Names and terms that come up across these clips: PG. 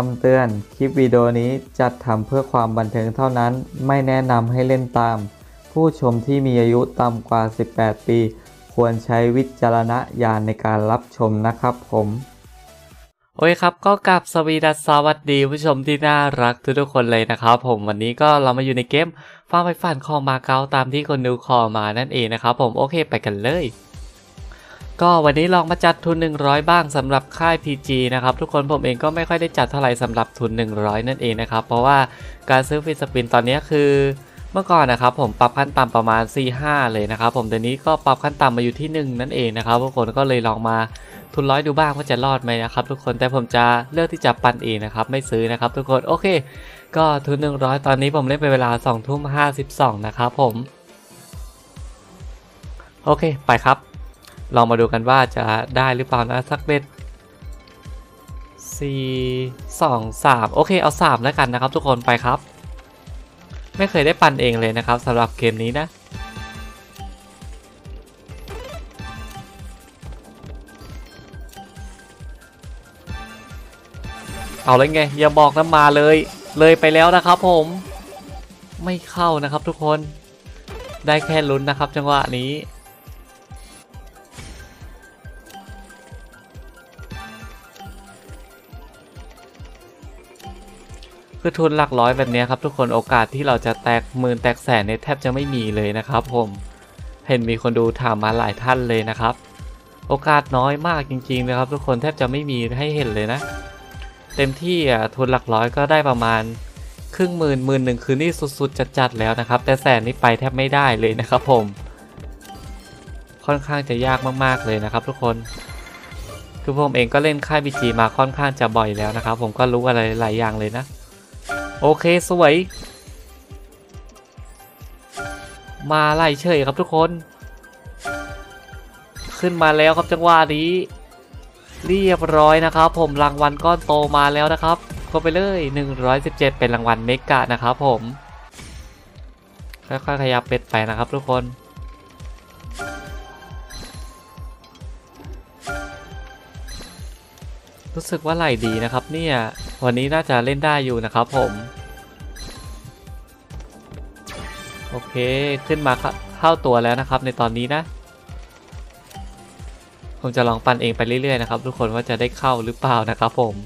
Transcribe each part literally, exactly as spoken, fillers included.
คำเตือนคลิปวิดีโอนี้จัดทำเพื่อความบันเทิงเท่านั้นไม่แนะนำให้เล่นตามผู้ชมที่มีอายุต่ำกว่าสิบแปดปีควรใช้วิจารณญาณในการรับชมนะครับผมโอ้ยครับก็กลับสวีดัสสวัสดีผู้ชมที่น่ารักทุกๆคนเลยนะครับผมวันนี้ก็เรามาอยู่ในเกมฟาร์มไฟฝันของมาเก๊าตามที่คนดูคอมานั่นเองนะครับผมโอเคไปกันเลยก็วันนี้ลองมาจัดทุนหนึ่งร้อยบ้างสำหรับค่าย พี จี นะครับทุกคนผมเองก็ไม่ค่อยได้จัดเท่าไหร่สำหรับทุนหนึ่งร้อยนั่นเองนะครับเพราะว่าการซื้อฟรีสปินตอนนี้คือเมื่อก่อนนะครับผมปรับขั้นต่ำประมาณ สี่ถึงห้า เลยนะครับผมเดี๋ยวนี้ก็ปรับขั้นต่ำมาอยู่ที่หนึ่งนั่นเองนะครับทุกคนก็เลยลองมาทุนร้อยดูบ้างว่าจะรอดไหมนะครับทุกคนแต่ผมจะเลือกที่จะปั่นเองนะครับไม่ซื้อนะครับทุกคนโอเคก็ทุนหนึ่งร้อยตอนนี้ผมเล่นไปเวลา สองทุ่มห้าสิบสอง นะครับผมโอเคไปครับลองมาดูกันว่าจะได้หรือเปล่านะสักเบ็ดสี่ สอง สามโอเคเอาสามแล้วกันนะครับทุกคนไปครับไม่เคยได้ปั่นเองเลยนะครับสำหรับเกมนี้นะเอาเลยไงอย่าบอกนะมาเลยเลยไปแล้วนะครับผมไม่เข้านะครับทุกคนได้แค่ลุ้นนะครับจังหวะนี้คือทุนหลักร้อยแบบนี้ครับทุกคนโอกาสที่เราจะแตกหมื่นแตกแสนเนี่ยแทบจะไม่มีเลยนะครับผมเห็นมีคนดูถามมาหลายท่านเลยนะครับโอกาสน้อยมากจริงๆนะครับทุกคนแทบจะไม่มีให้เห็นเลยนะเต็มที่อ่ะทุนหลักร้อยก็ได้ประมาณครึ่งหมื่นหมื่นหนึ่งคือนี่สุดๆจัดๆแล้วนะครับแต่แสนนี่ไปแทบไม่ได้เลยนะครับผมค่อนข้างจะยากมากๆเลยนะครับทุกคนคือผมเองก็เล่นค่าย พี จี มาค่อนข้างจะบ่อยแล้วนะครับผมก็รู้อะไรหลายอย่างเลยนะโอเคสวยมาไล่เฉยครับทุกคนขึ้นมาแล้วครับจังหวะนี้เรียบร้อยนะครับผมรางวัลก้อนโตมาแล้วนะครับก็ไปเลยหนึ่งร้อยสิบเจ็ดเป็นรางวัลเมกะนะครับผมค่อยๆขยับเป็ดไปนะครับทุกคนรู้สึกว่าไหลดีนะครับเนี่ยวันนี้น่าจะเล่นได้อยู่นะครับผมโอเคขึ้นมาเข้าตัวแล้วนะครับในตอนนี้นะผมจะลองปั่นเองไปเรื่อยๆนะครับทุกคนว่าจะได้เข้าหรือเปล่านะครับผม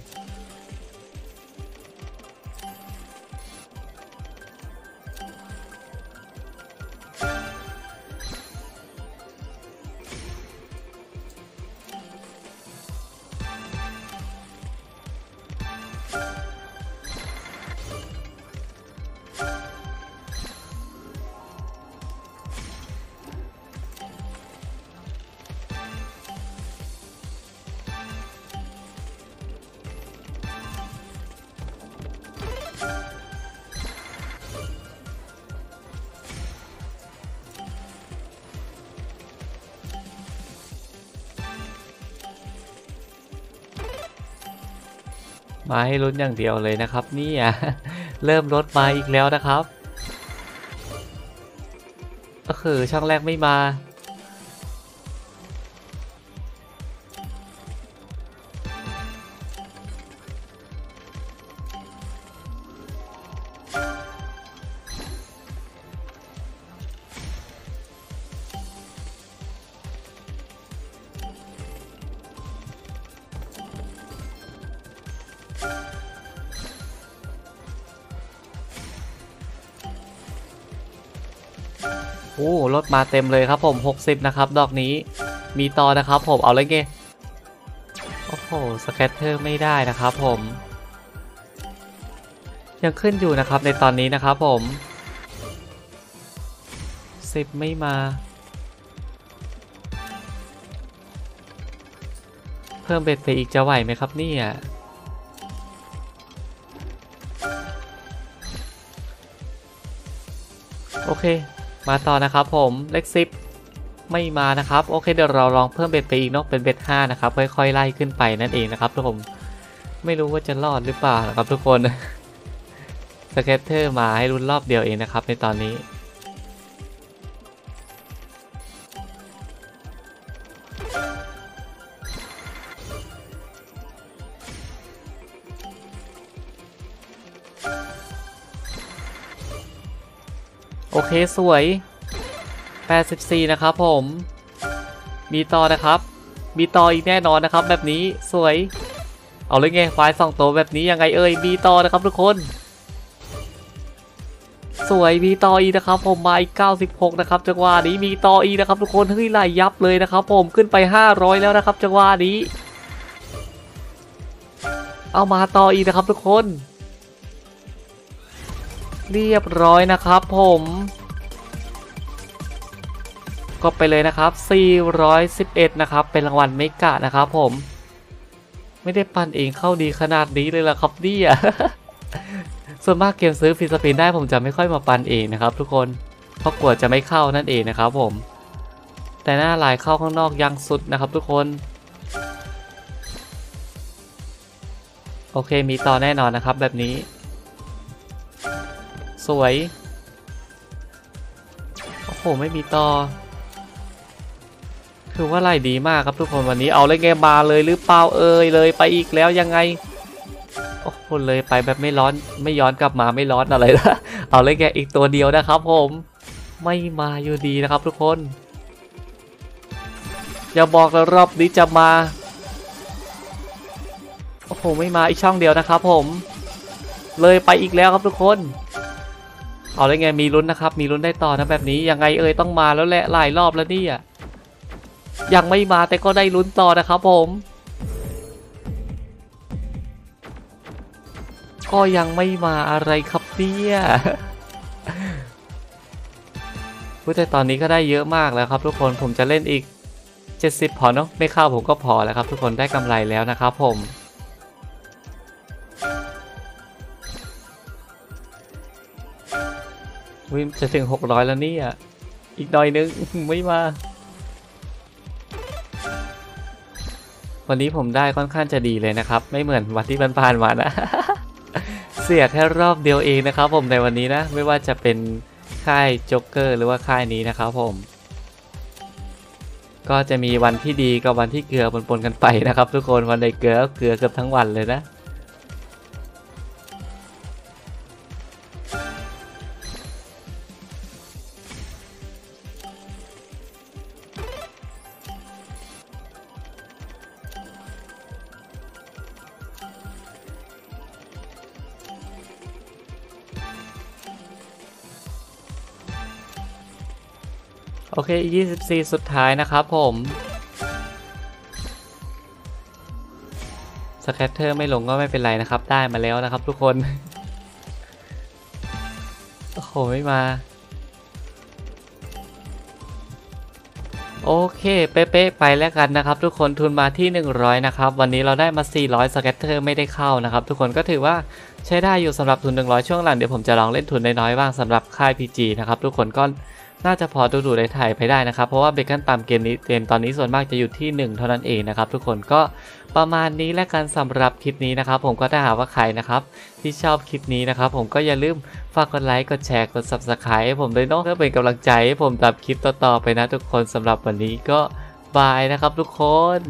มาให้ลุ้นอย่างเดียวเลยนะครับนี่อ่ะเริ่มลดมาอีกแล้วนะครับก็คือช่องแรกไม่มาโอ้รถมาเต็มเลยครับผมหกสิบนะครับดอกนี้มีต่อนะครับผมเอาเลยเกโอ้โหสแคตเตอร์ไม่ได้นะครับผมยังขึ้นอยู่นะครับในตอนนี้นะครับผมสิบไม่มาเพิ่มเบ็ดไปอีกจะไหวไหมครับเนี่ยโอเคมาต่อนะครับผมเลขสิบไม่มานะครับโอเคเดี๋ยวเราลองเพิ่มเบ็ดไปอีกเนาะเป็นเบ็ดห้านะครับค่อยๆไล่ขึ้นไปนั่นเองนะครับทุกคนไม่รู้ว่าจะรอดหรือเปล่านะครับทุกคนสเก็ตเตอร์มาให้ลุ้นรอบเดียวเองนะครับในตอนนี้ โอเคสวยแปดสิบสี่นะครับผมมีต่อนะครับมีต่ออีกแน่นอนนะครับแบบนี้สวยเอาเลยไงควายสองตัวแบบนี้ยังไงเอ่ยมีต่อนะครับทุกคนสวยมีต่ออีนะครับผมมาอีกเก้าสิบหกนะครับจังหวะนี้มีต่ออีนะครับทุกคนเฮ้ยไหลยับเลยนะครับผมขึ้นไปห้าร้อยแล้วนะครับจังหวะนี้เอามาต่ออีนะครับทุกคนเรียบร้อยนะครับผมก็ไปเลยนะครับสี่ร้อยสิบเอ็ดนะครับเป็นรางวัลเมกะนะครับผมไม่ได้ปั่นเองเข้าดีขนาดนี้เลยล่ะครับเนี่ยส่วนมากเกมซื้อฟรีสปินได้ผมจะไม่ค่อยมาปั่นเองนะครับทุกคนเพราะกลัวจะไม่เข้านั่นเองนะครับผมแต่หน้าลายเข้าข้างนอกยังสุดนะครับทุกคนโอเคมีต่อแน่นอนนะครับแบบนี้สวยโอ้โหไม่มีต่อถือว่าไล่ดีมากครับทุกคนวันนี้เอาเลยไงมาเลยหรือเปล่าเอ่ยเลยไปอีกแล้วยังไงโอ้โหเลยไปแบบไม่ร้อนไม่ย้อนกลับมาไม่ร้อนอะไรละเอาเลยแกอีกตัวเดียวนะครับผมไม่มาอยู่ดีนะครับทุกคนอย่าบอกแล้วรอบนี้จะมาโอ้โหไม่มาอีกช่องเดียวนะครับผมเลยไปอีกแล้วครับทุกคนเอาเลยไงมีลุ้นนะครับมีลุ้นได้ต่อนะแบบนี้ยังไงเอ่ยต้องมาแล้วแหละหลายรอบแล้วนี่อะยังไม่มาแต่ก็ได้ลุ้นต่อนะครับผมก็ยังไม่มาอะไรครับเนี่ยแต่ตอนนี้ก็ได้เยอะมากแล้วครับทุกคนผมจะเล่นอีกเจ็ดสิบพอเนาะไม่เข้าผมก็พอแล้วครับทุกคนได้กำไรแล้วนะครับผมวิ่งจะถึงหกร้อยแล้วเนี่ยอีกหน่อยนึงไม่มาวันนี้ผมได้ค่อนข้างจะดีเลยนะครับไม่เหมือนวันที่ผ่านๆมานะเสียแค่รอบเดียวเองนะครับผมในวันนี้นะไม่ว่าจะเป็นค่ายโจ๊กเกอร์หรือว่าค่ายนี้นะครับผมก็จะมีวันที่ดีกับวันที่เกลือปนๆกันไปนะครับทุกคนวันใดเกลือเกลือเกือบทั้งวันเลยนะโอเคยี่สิบสี่สุดท้ายนะครับผมสแคตเตอร์ไม่ลงก็ไม่เป็นไรนะครับได้มาแล้วนะครับทุกคนโอ้โหไม่มาโอเคเป๊ะๆไปแล้วกันนะครับทุกคนทุนมาที่หนึ่งร้อยนะครับวันนี้เราได้มาสี่ร้อยสแคตเตอร์ไม่ได้เข้านะครับทุกคนก็ถือว่าใช้ได้อยู่สำหรับทุนหนึ่งร้อยช่วงหลังเดี๋ยวผมจะลองเล่นทุนน้อยๆบ้างสำหรับค่าย พี จี นะครับทุกคนก็น่าจะพอดูดูได้ถ่ายไปได้นะครับเพราะว่าเบคอนตามเกมนี้เกมตอนนี้ส่วนมากจะอยู่ที่หนึ่งเท่านั้นเองนะครับทุกคนก็ประมาณนี้และกันสำหรับคลิปนี้นะครับผมก็ถ้าหากว่าใครนะครับที่ชอบคลิปนี้นะครับผมก็อย่าลืมฝากกดไลค์กดแชร์กด ซับสไครบ์ ให้ผมด้วยเนาะเพื่อเป็นกำลังใจให้ผมทำคลิปต่อๆไปนะทุกคนสำหรับวันนี้ก็บายนะครับทุกคน